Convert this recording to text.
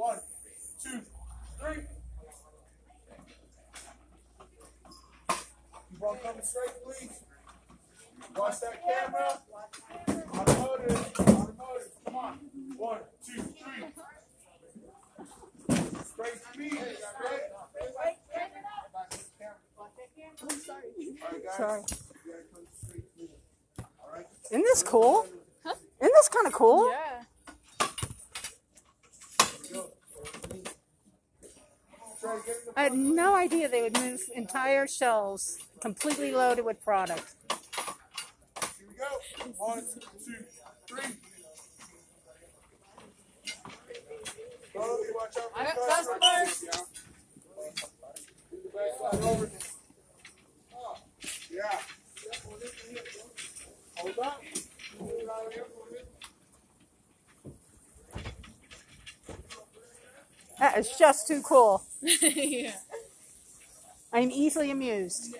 1, 2, 3. Keep on coming straight, please. Watch that camera. Automotive. Automotive. Come on. 1, 2, 3. Straight to me. Straight. I'm sorry. All right, guys. Sorry. You gotta come straight to me. All right. Isn't this cool? Huh? Isn't this kind of cool? Yeah. I had no idea they would move entire shelves completely loaded with product. Here we go. 1, 2, 3. Watch out. I have customers. Over. Yeah. Hold up. That is just too cool. Yeah. I'm easily amused.